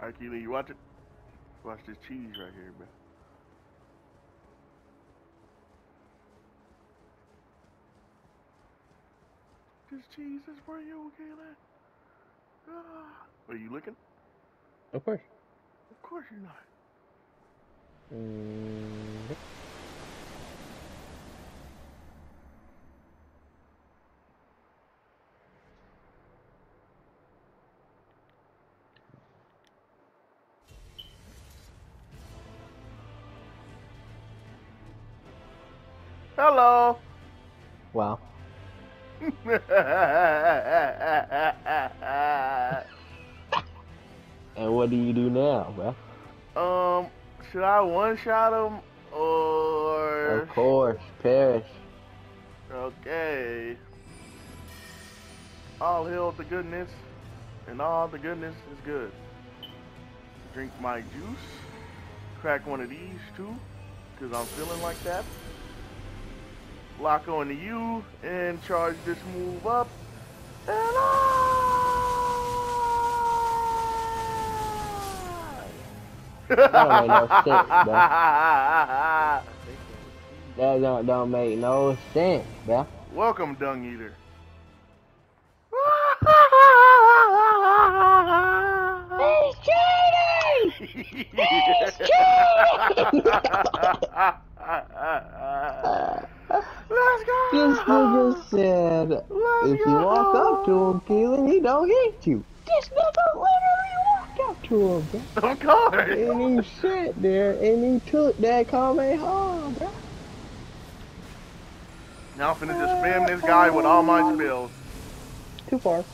Alright, Keely, you watch it? Watch this cheese right here, bro. This cheese is for you, Keely. Are you looking? Of course. Of course you're not. Mm-hmm. Hello. Wow. And what do you do now, bro? Should I one-shot him, or...? Of course, perish. Okay. All hail the goodness, and all the goodness is good. Drink my juice. Crack one of these, too, because I'm feeling like that. Lock on to you, and charge this move up, and that don't make no sense, bro. Welcome, Dung Eater. He's cheating! He's cheating! Let's go! This nigga said, if you walk up to him, Keelan, he don't hit you. This nigga literally walked up to him, bro. Of course! And he sat there, and he took that Kamehameha, bro. Now I'm finna just spam this guy with all my spells. Too far.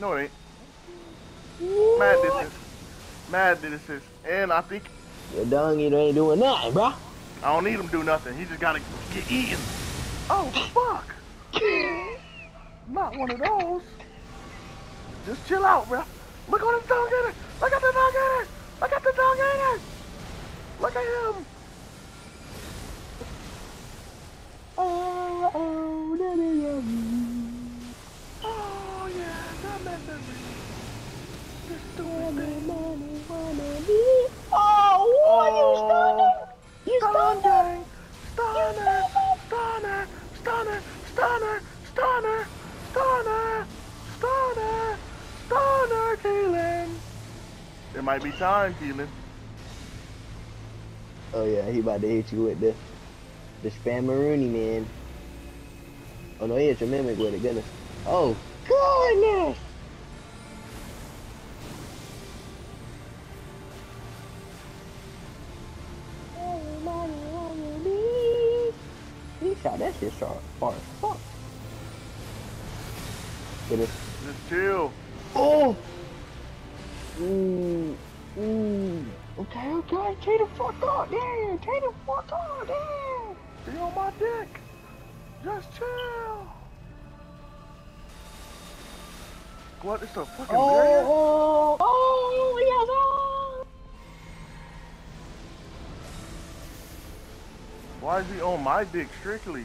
No, it ain't. What? Mad distance. Mad distance. And I think... your Dung Eater ain't doing nothing, bro. I don't need him to do nothing. He just gotta get eaten. Oh, fuck. Not one of those. Just chill out, bro. Look on the Dung Eater. Look at the Dung Eater. Look at the Dung Eater. Look at him. Oh, that is oh, yeah. That meant that just doing it. Oh, what are you starting? You stunner! Stunner! Stunner! Stunner! Stunner! Stunner! Stunner! Stunner! Stunner! Keelan! There might be time, Keelan. Oh yeah, he about to hit you with the Spammeroonie, man. Oh no, he hit your mimic with it, goodness. Oh goodness! God, that's just sharp. Far as fuck. Get it. Just chill. Oh! Mmm. Mmm. Okay, okay. Take the fuck out there. Take the fuck out there. Stay on my dick. Just chill. What? It's a fucking bear? Oh, oh, oh, yes, oh. Why is he on my dick strictly?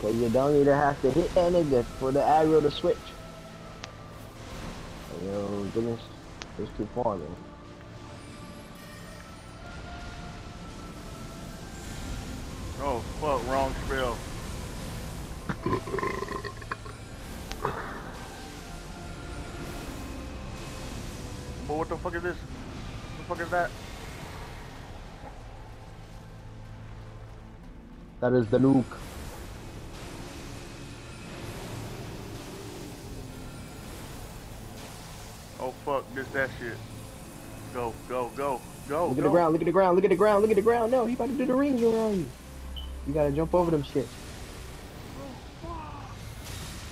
Cause you don't need to have to hit that nigga for the aggro to switch. Yo, goodness, it's too far, man. Oh, fuck, wrong spell. But what the fuck is this? What the fuck is that? That is the nuke. Oh fuck, missed that shit. Go, go, go, go. Look at the ground, look at the ground, look at the ground, look at the ground. No, he about to do the rings around you. You gotta jump over them shit.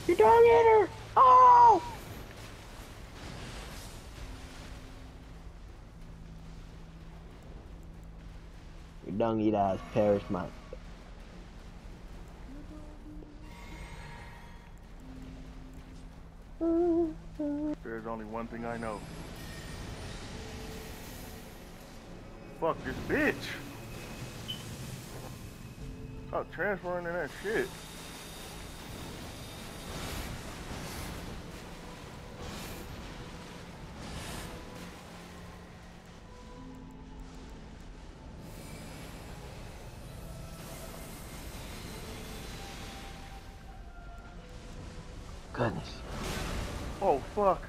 You're Dung Eater! Oh! Your Dung Eater has perished, mate. There's only one thing I know. Fuck this bitch! Stop transferring to that shit. Goodness. Oh, fuck.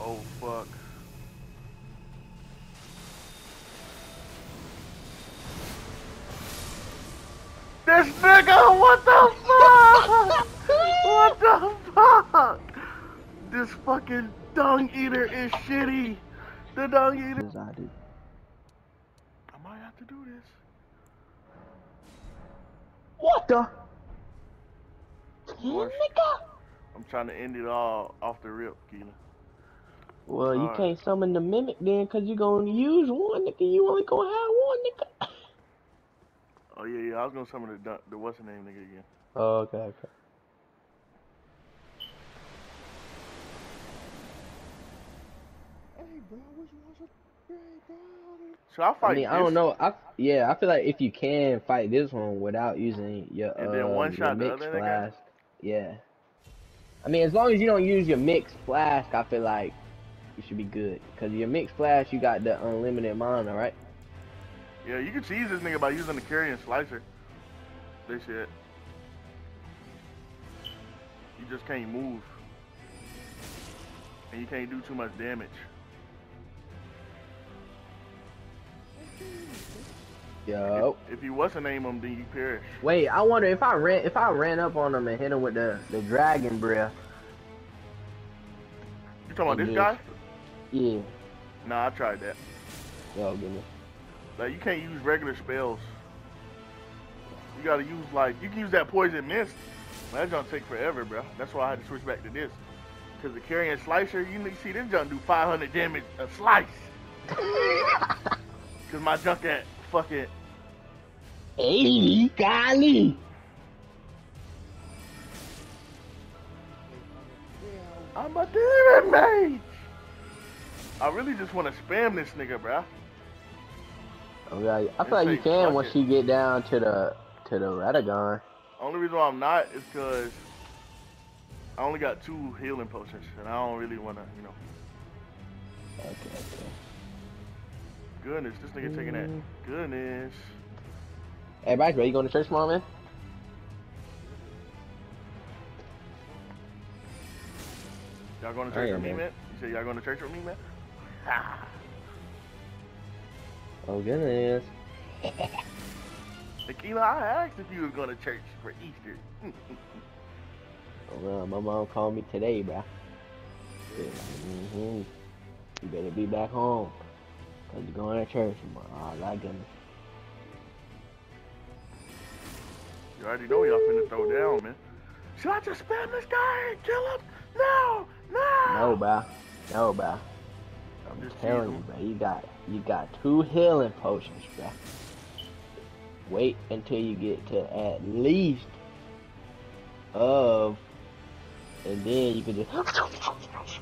Oh, fuck. This nigga, what the fuck? What the fuck? This fucking Dung Eater is shitty. The Dung Eater. I might have to do this. What the? Nigga? I'm trying to end it all off the rip, Keena. Well, you can't summon the mimic then, cause you're gonna use one, nigga. You only gonna have one, nigga. Oh yeah, yeah. I was gonna summon the what's the name nigga again. Oh, okay, okay. So I fight. I mean, I don't know. I feel like if you can fight this one without using your and then one shot the other flask, yeah. I mean, as long as you don't use your mixed flask, I feel like you should be good. Cause your mixed flask, you got the unlimited mana, right? Yeah, you can cheese this nigga by using the Carrion Slicer. This shit. You just can't move. And you can't do too much damage. Yo. If you was to name him, then you perish. Wait, I wonder if I ran up on him and hit him with the dragon breath. You talking about this guy? Yeah. Nah, I tried that. Yo, give me. Like, you can't use regular spells. You gotta use, like, you can use that poison mist. But that junk take forever, bro. That's why I had to switch back to this. Cause the Carrion Slicer, you need to see this junk do 500 damage a slice. Cause my junk at fucking 80, golly. I'm a demon mage. I really just wanna spam this nigga, bro. Okay. I feel like you can once you get down to the Radagon. Only reason why I'm not is because I only got 2 healing potions and I don't really want to, you know. Okay, okay. Goodness, this nigga taking that. Goodness. Hey, Mike, are you going to church tomorrow, man? Y'all going to church with me, man? You said y'all going to church with me, man? Ha! Oh, goodness. Tequila, I asked if you was going to church for Easter. Oh, well, my mom called me today, bro. She was like, you better be back home. Because you're going to church. I'm like, oh, my goodness. You already know y'all finna throw down, man. Should I just spam this guy and kill him? No! No! No, bro. No, bro. I'm telling you, bro. You got 2 healing potions, bro. Wait until you get to at least of, and then you can just,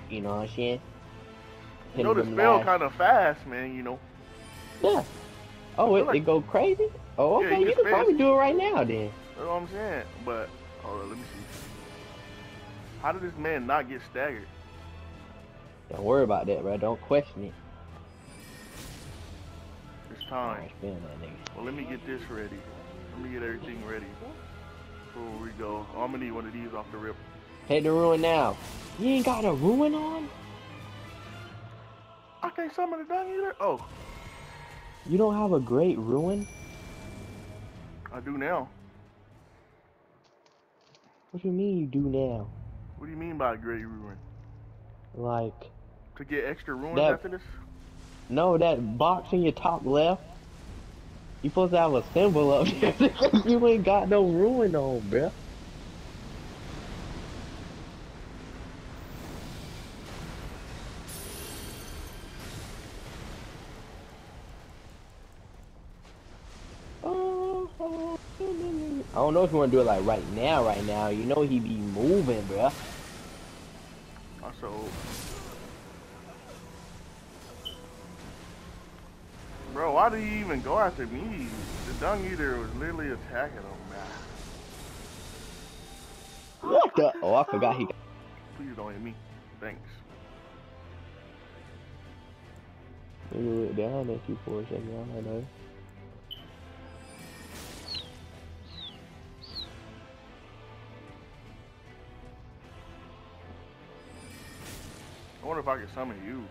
you know what I'm saying? You know the spell kind of fast, man. You know. Yeah. Oh, it go crazy. Oh, okay. Yeah, you can probably do it right now, then. That's what I'm saying. But hold on, let me see. How did this man not get staggered? Don't worry about that, bro. Don't question it. Time. Well, let me get this ready. Let me get everything ready. Here we go. Oh, I'm gonna need one of these off the rip. Head to ruin now. You ain't got a ruin on? I can't summon a Dung Eater. Oh. You don't have a great ruin? I do now. What do you mean you do now? What do you mean by a great ruin? Like. To get extra ruin after this? No, that box in your top left, you supposed to have a symbol up there. You ain't got no ruin on, bruh. I don't know if you want to do it like right now. You know he be moving, bruh. Also. Bro, why do you even go after me? The Dung Eater was literally attacking him, man. What the? Oh, I forgot he got. Please don't hit me. Thanks. They look down at you for a second, I know. I wonder if I can summon you,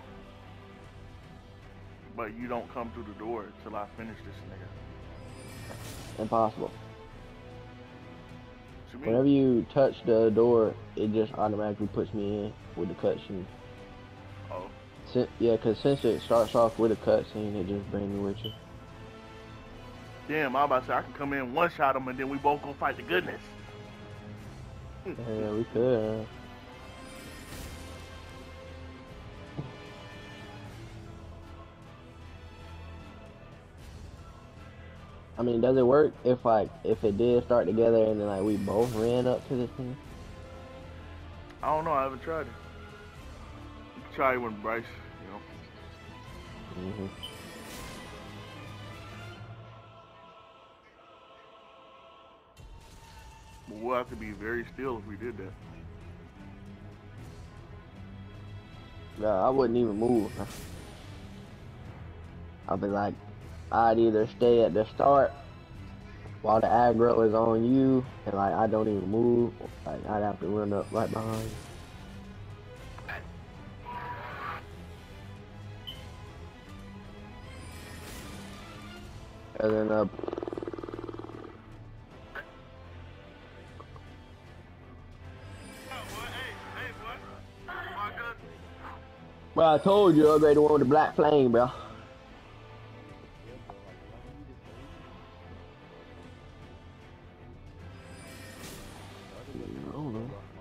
but you don't come through the door till I finish this nigga. Impossible. Whenever you touch the door, it just automatically puts me in with the cutscene. Oh. Yeah, because since it starts off with a cutscene, it just brings me with you. Damn, I'm about to say I can come in, one shot him, and then we both gonna fight the goodness. Yeah, we could. I mean, does it work if like if it did start together and then like we both ran up to this thing? I don't know. I haven't tried it. You can try it with Bryce, you know. Mhm. But we'll have to be very still if we did that. Nah, I wouldn't even move. I'd be like. I'd either stay at the start while the aggro is on you, and like I don't even move. Like I'd have to run up right behind you. And then up. Well, I told you, I'm ready to want the black flame, bro.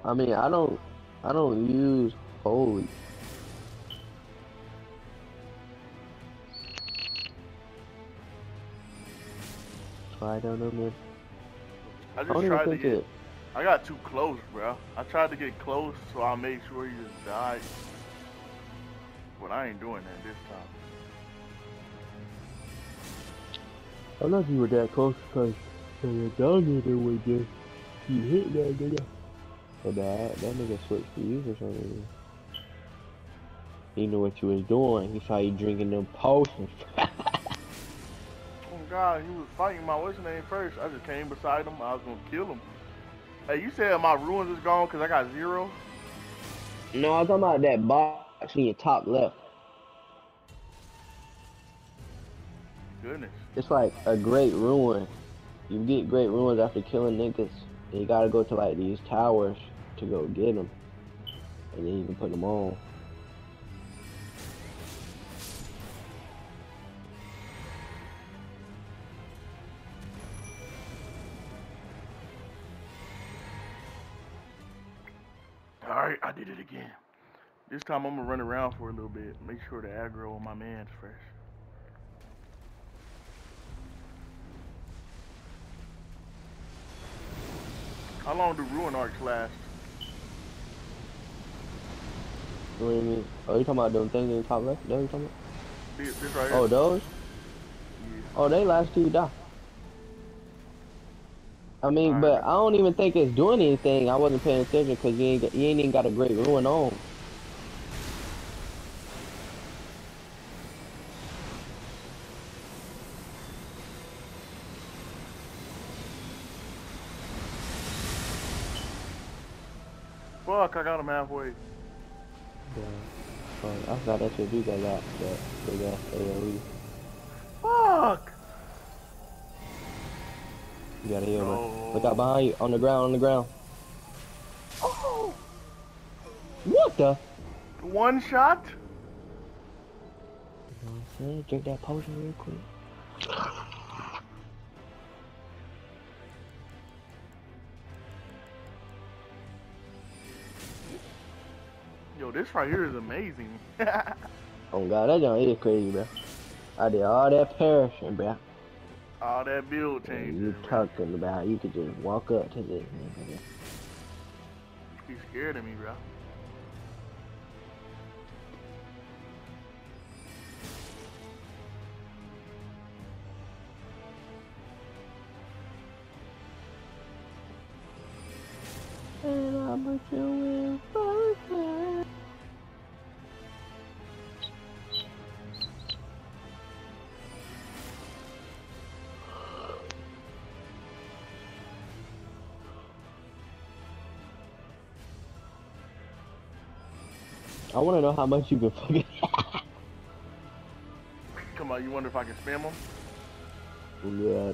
I mean, I don't use holy. So I don't know, man. I just tried to get. I got too close, bro. I tried to get close, so I made sure you just died. But I ain't doing that this time. I don't know if you were that close because the Dung Eater would just you hit that nigga. But that nigga switched to you for some reason. He knew what you was doing. He saw you drinking them potions. Oh God, he was fighting my what's his name first. I just came beside him. I was gonna kill him. Hey, you said my ruins is gone because I got 0? No, I'm talking about that box in your top left. Goodness. It's like a great ruin. You get great ruins after killing niggas. And you gotta go to like these towers to go get them, and then you can put them on. Alright, I did it again. This time I'm gonna run around for a little bit, make sure the aggro on my man's fresh. How long do Ruin Arcs last? What do you mean? Oh, you talking about them things in the top left? Is that what you talking about? This right here. Oh, those? Yeah. Oh, they last till you die. I mean, right. But I don't even think it's doing anything. I wasn't paying attention because you ain't even got a great Ruin on. Fuck, I got him halfway. Yeah. I thought that should be that lot, that big ass AoE. Fuck! You gotta heal, man. Look out behind you, on the ground, on the ground. Oh! What the? One shot? You know what I'm saying? Drink that potion real quick. Yo, this right here is amazing. Oh God, that jump is crazy, bro. I did all that perishing, bro. All that build change. You talking about? You could just walk up to this nigga. You scared of me, bro. And I'm a chillin' person. I want to know how much you can fucking. Come on, you wonder if I can spam them? Yeah.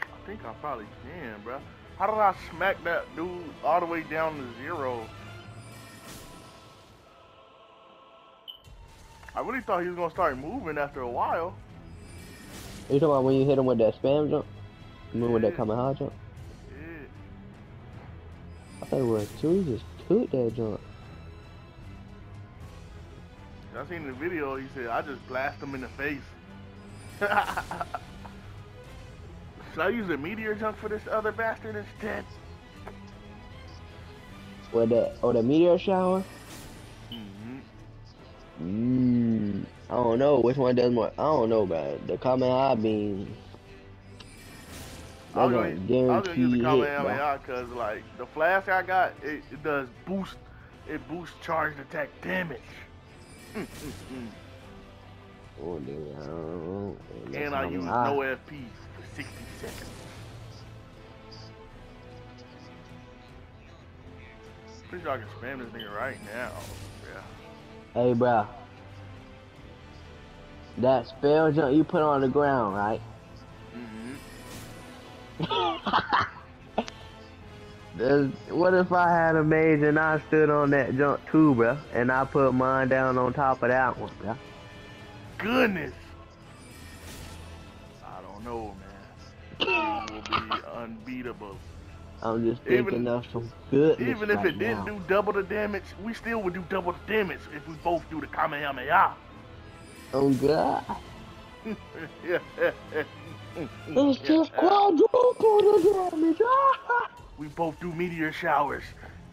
I think I probably can, bro. How did I smack that dude all the way down to zero? I really thought he was gonna start moving after a while. You talking about when you hit him with that spam jump? You mean with that Kamehameha jump? Yeah. I thought it was two. He just took that jump. I seen the video. He said, "I just blast him in the face." Should I use a meteor jump for this other bastard instead? With that? Oh, the meteor shower. I don't know which one does more. I don't know, man. The Kamehameha beam. I'm gonna use the Kamehameha because, like, the flask I got, it does boost. It boosts charged attack damage. Oh, damn. And I use no FPs for 60 seconds. Pretty sure I can spam this nigga right now. Yeah. Hey, bro. That spell jump you put on the ground, right? What if I had a mage and I stood on that jump too, bruh? And I put mine down on top of that one, bruh? Goodness! I don't know, man. It will be unbeatable. I'm just thinking of some goodness. Even if it didn't do double the damage, we still would do double the damage if we both do the Kamehameha. Oh, God. It's just quadruple the damage. We both do meteor showers.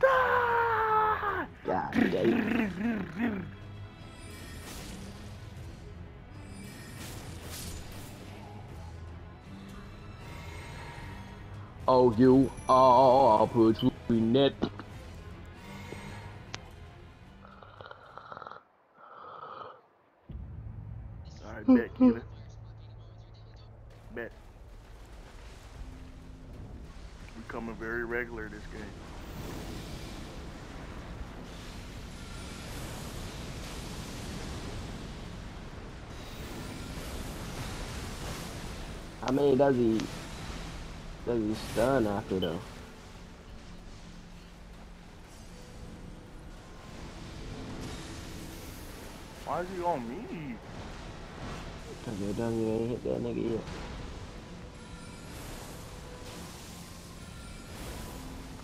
God damn. Oh, you are between it. Alright, bet, Keeler. Bet. Becoming very regular this game. How many does he stun after though? Why is he on me? Cause your dummy ain't hit that nigga yet.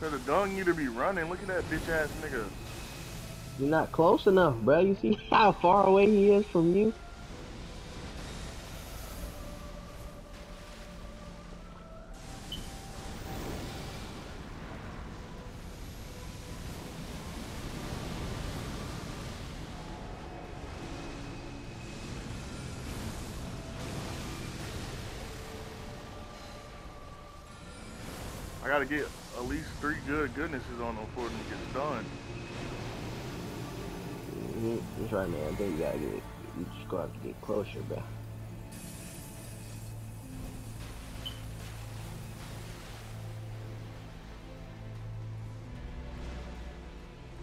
Cause the Dung Eater be running. Look at that bitch ass nigga. You're not close enough, bro. You see how far away he is from you? I gotta get at least 3 goodnesses on them before them gets done. That's right, man. I think you gotta you just gonna have to get closer, bro.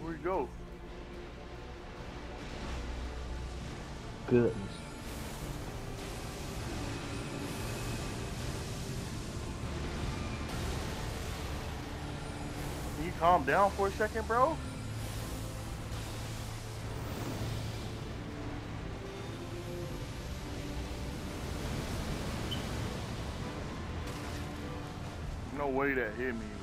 Where'd you go? Goodness. Calm down for a second, bro. No way that hit me, bro.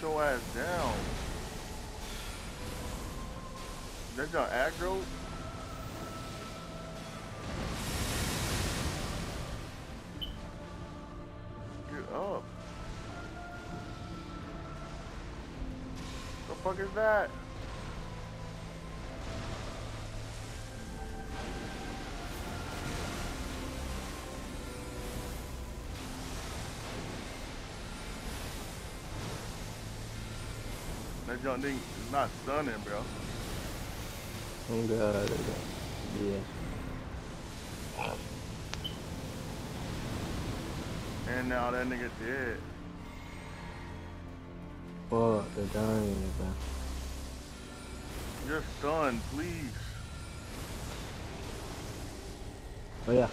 Get your ass down. That's not aggro. Get up. The fuck is that? That young thing is not stunning, bro. Oh God. Yeah. And now that nigga dead. Fuck, they're dying, man. You're stunned, please. Oh yeah.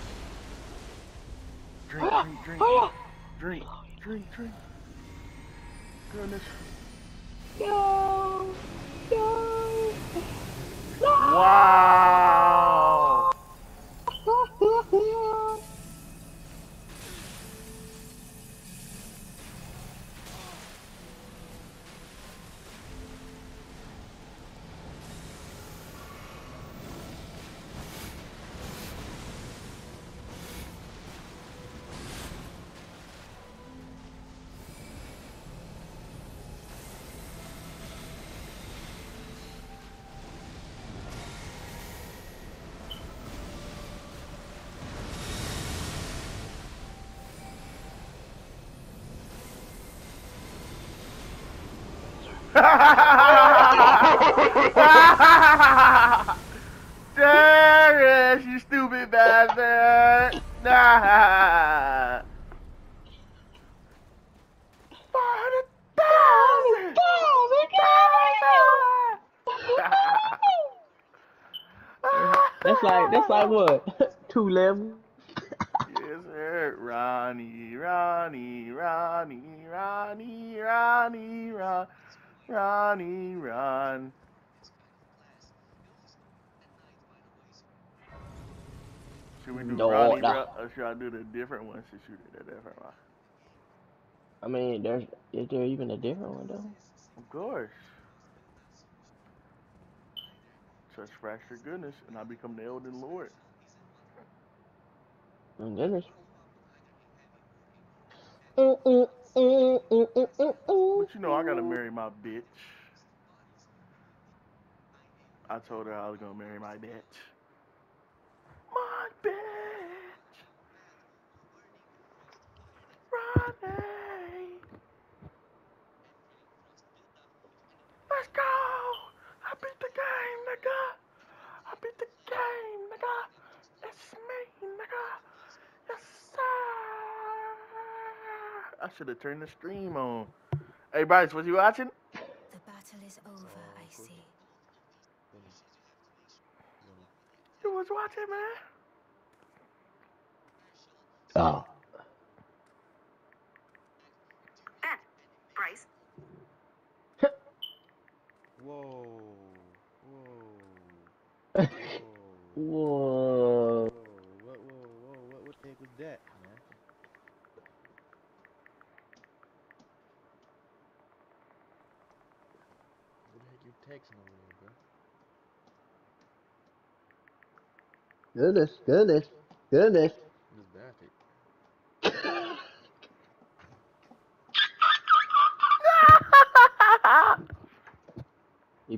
Drink, drink, drink. Drink, drink, drink. Goodness. No! No! No! Wow! Dang it, you stupid bastard! Nah. 500,000! That's like what? 2 levels. Yes, sir. Ronnie, run. Should we do Ronnie, run, or should I do the different one? Should shoot it at the different one? I mean, is there even a different one, though? Of course. Such fractured goodness, and I become the Elden Lord. Oh, goodness. But you know, I gotta marry my bitch. I told her I was gonna marry my bitch. My bitch! Ronnie! Let's go! I beat the game, nigga! I beat the game, nigga! It's me, nigga! Yes, sir! I should have turned the stream on. Hey, Bryce, was you watching? The battle is over, I see. You was watching, man? Oh. Bryce. Whoa. Whoa. Whoa. Whoa. What the heck was that? Goodness. You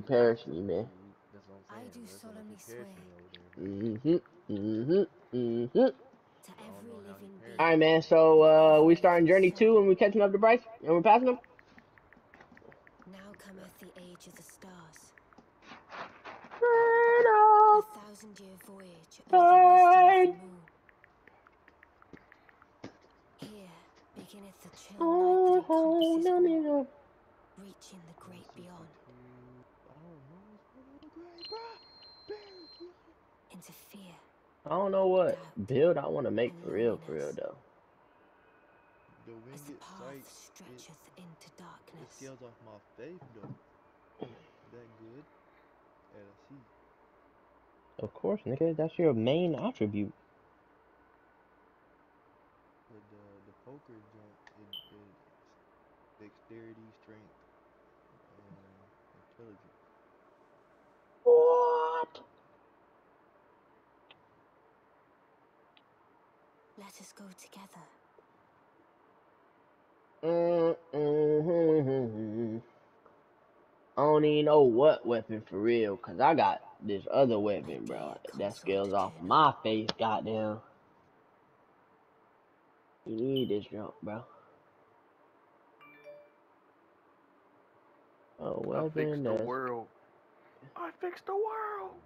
perished me, man. I do solemnly swear. Alright, man, so we starting Journey 2 and we catching up to Bryce and we're passing him. Now cometh the age of the stars. A 1,000-year voyage of the moon. Here beginneth the chill night that encompasses all, reaching the great beyond. Into fear. I don't know what build I want to make for real though. As the path stretcheth into darkness. It scares off my faith though. That good? And I see. Of course, nigga, that's your main attribute. With the poker jump, it dexterity, strength, and intelligence. What? Let us go together. I don't even know what weapon for real, cause I got this other weapon, bro, that scales off my face, goddamn. You need this jump, bro. Oh, well, I fixed the world.